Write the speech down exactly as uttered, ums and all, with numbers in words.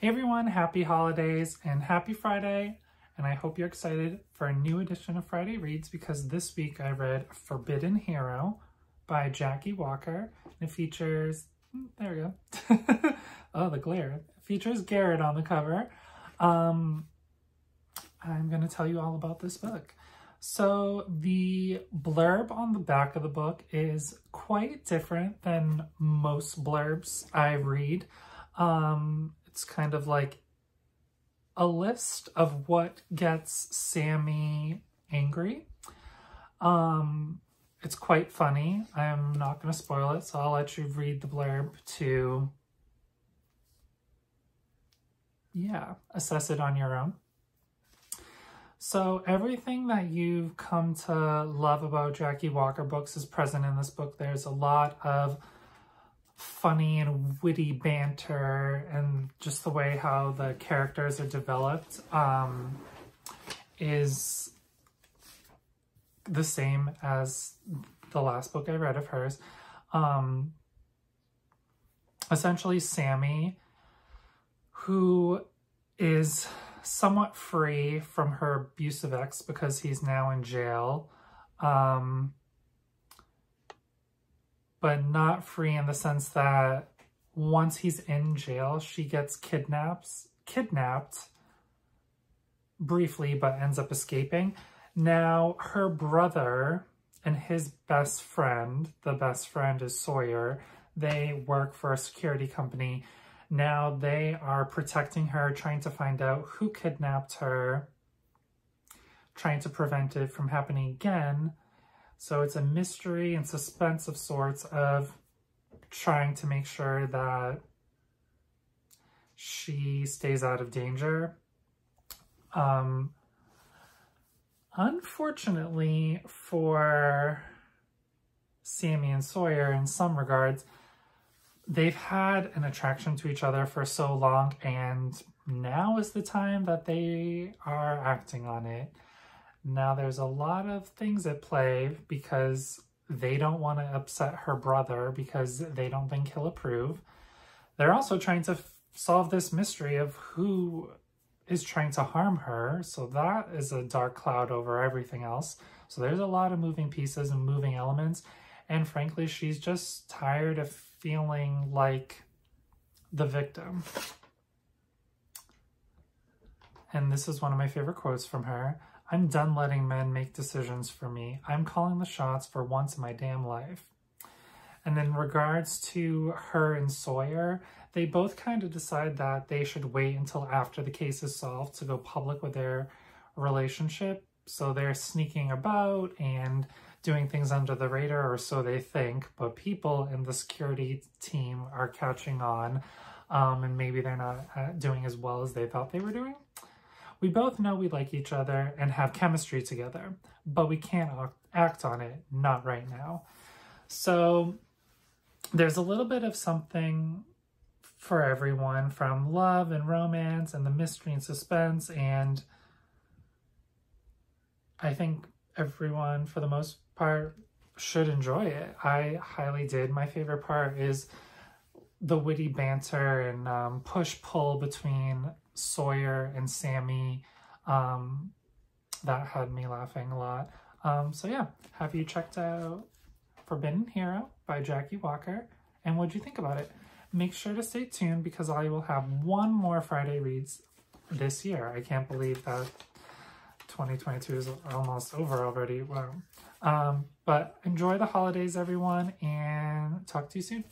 Hey everyone, happy holidays and happy Friday, and I hope you're excited for a new edition of Friday Reads, because this week I read Forbidden Hero by Jackie Walker, and it features, there we go, oh the glare, it features Garrett on the cover. Um, I'm going to tell you all about this book. So the blurb on the back of the book is quite different than most blurbs I read. Um, it's kind of like a list of what gets Sammy angry. Um, it's quite funny. I'm not going to spoil it, so I'll let you read the blurb to, yeah, assess it on your own. So everything that you've come to love about Jackie Walker books is present in this book. There's a lot of funny and witty banter, and just the way how the characters are developed um, is the same as the last book I read of hers. Um, essentially, Sammy, who is somewhat free from her abusive ex because he's now in jail, um, but not free in the sense that once he's in jail, she gets kidnapped, kidnapped briefly, but ends up escaping. Now, her brother and his best friend, the best friend is Sawyer, they work for a security company. Now they are protecting her, trying to find out who kidnapped her, trying to prevent it from happening again. So it's a mystery and suspense of sorts, of trying to make sure that she stays out of danger. Um, unfortunately for Sammy and Sawyer in some regards, they've had an attraction to each other for so long, and now is the time that they are acting on it. Now there's a lot of things at play, because they don't want to upset her brother because they don't think he'll approve. They're also trying to solve this mystery of who is trying to harm her, so that is a dark cloud over everything else. So there's a lot of moving pieces and moving elements, and frankly she's just tired of feeling like the victim. And this is one of my favorite quotes from her. "I'm done letting men make decisions for me. I'm calling the shots for once in my damn life." And in regards to her and Sawyer, they both kind of decide that they should wait until after the case is solved to go public with their relationship. So they're sneaking about and doing things under the radar, or so they think, but people in the security team are catching on, um, and maybe they're not doing as well as they thought they were doing. "We both know we like each other and have chemistry together, but we can't act on it, not right now." So there's a little bit of something for everyone, from love and romance and the mystery and suspense, and I think everyone, for the most part, should enjoy it. I highly did. My favorite part is the witty banter and um, push-pull between Sawyer and Sammy. Um, that had me laughing a lot. Um, so yeah, have you checked out Forbidden Hero by Jackie Walker? And what did you think about it? Make sure to stay tuned, because I will have one more Friday Reads this year. I can't believe that twenty twenty-two is almost over already. Wow. Um, but enjoy the holidays, everyone, and talk to you soon.